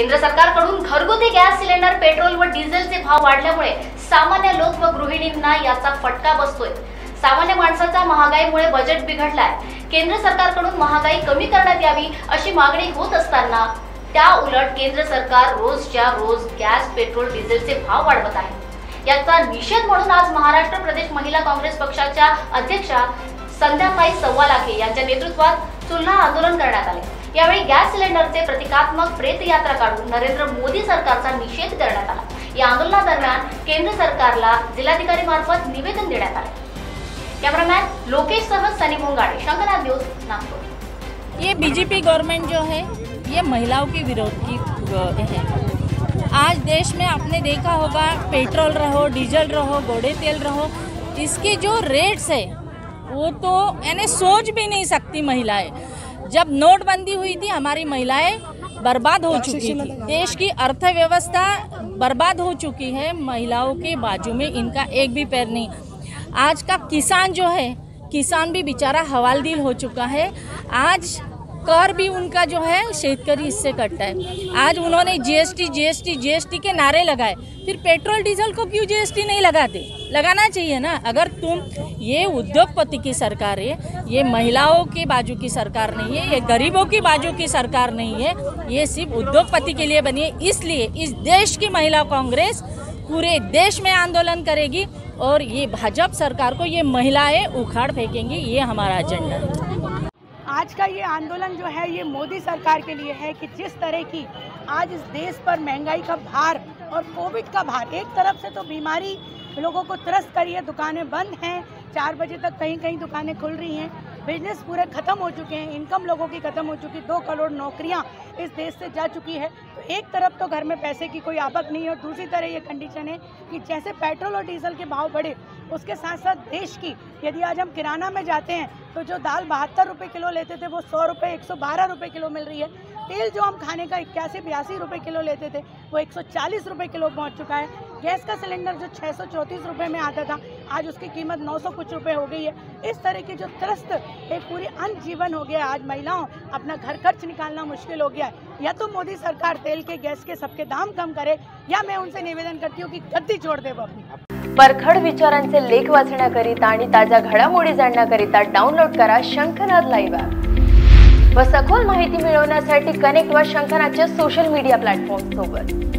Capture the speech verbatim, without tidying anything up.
केंद्र सरकारकडून घरगुती गॅस सिलेंडर, पेट्रोल व डिझेलचे भाव वाढल्यामुळे सामान्य लोक व गृहिणींना याचा फटका बसतोय। सामान्य माणसाचा महागाईमुळे बजेट बिघडलाय। केंद्र सरकारकडून महागाई कमी करण्यात यावी अशी मागणी होत असताना त्या उलट केंद्र सरकार रोजच्या रोज गॅस, पेट्रोल, डिझेलचे भाव वाढवत आहे। याचा निषेध म्हणून आज महाराष्ट्र प्रदेश महिला काँग्रेस पक्षाच्या अध्यक्षा संध्याताई सव्वालाखे यांच्या नेतृत्वात चुल्हा आंदोलन करण्यात आले। यावेळी गॅस सिलेंडरचे प्रतिकात्मक प्रेत यात्रा काढून नरेंद्र मोदी सरकारचा निषेध करण्यात आला। या आंदोलनादरम्यान केंद्र सरकारला जिल्हाधिकारी मार्फत निवेदन देण्यात आले। कैमरामैन लोकेश सह सनी मोंगाड़े, शंखनाद न्यूज़, नागपुर। ये बीजेपी गवर्नमेंट जो है ये महिलाओं के विरोध की है। आज देश में आपने देखा होगा, पेट्रोल रहो, डीजल रहो, गोड़े तेल रहो, इसके जो रेट्स है वो तो यानी सोच भी नहीं सकती महिलाएं। जब नोटबंदी हुई थी हमारी महिलाएं बर्बाद हो चुकी थी, देश की अर्थव्यवस्था बर्बाद हो चुकी है। महिलाओं के बाजू में इनका एक भी पैर नहीं। आज का किसान जो है, किसान भी बेचारा हवालदिल हो चुका है। आज कर भी उनका जो है शेतकरी इससे कटता है। आज उन्होंने जीएसटी जीएसटी जीएसटी के नारे लगाए, फिर पेट्रोल डीजल को क्यों जीएसटी नहीं लगाते? लगाना चाहिए ना। अगर तुम ये उद्योगपति की सरकार है, ये महिलाओं के बाजू की सरकार नहीं है, ये गरीबों की बाजू की सरकार नहीं है, ये सिर्फ उद्योगपति के लिए बनी है। इसलिए इस देश की महिला कांग्रेस पूरे देश में आंदोलन करेगी और ये भाजपा सरकार को ये महिलाएँ उखाड़ फेंकेंगी। ये हमारा एजेंडा है। आज का ये आंदोलन जो है ये मोदी सरकार के लिए है कि जिस तरह की आज इस देश पर महंगाई का भार और कोविड का भार, एक तरफ से तो बीमारी लोगों को त्रस्त करी है। दुकानें बंद हैं, चार बजे तक कहीं कहीं दुकानें खुल रही हैं, बिजनेस पूरे ख़त्म हो चुके हैं, इनकम लोगों की ख़त्म हो चुकी, दो करोड़ नौकरियां इस देश से जा चुकी है। तो एक तरफ तो घर में पैसे की कोई आफत नहीं है और दूसरी तरह ये कंडीशन है कि जैसे पेट्रोल और डीजल के भाव बढ़े उसके साथ साथ देश की, यदि आज हम किराना में जाते हैं तो जो दाल बहत्तर रुपये किलो लेते थे वो सौ रुपये एक सौ बारह रुपये किलो मिल रही है। तेल जो हम खाने का इक्यासी बयासी रुपये किलो लेते थे वो एक सौ चालीस रुपये किलो पहुंच चुका है। गैस का सिलेंडर जो छः सौ चौंतीस रुपये में आता था आज उसकी कीमत नौ सौ कुछ रुपये हो गई है। इस तरह की जो त्रस्त एक पूरी अंत जीवन हो गया। आज महिलाओं अपना घर खर्च निकालना मुश्किल हो गया है। या तो मोदी सरकार तेल के, गैस के सबके दाम कम करे, या मैं उनसे निवेदन करती हूँ कि गद्दी जोड़ दे। वो अपनी परखड विचारांचे लेख वाचण्याकरिता आणि ताज्या घडामोडी जाणण्याकरिता डाउनलोड करा शंखनाद लाईव्ह ॲप व सखोल माहिती मिळवण्यासाठी कनेक्ट व शंखनादच्या सोशल मीडिया प्लॅटफॉर्म सोबत।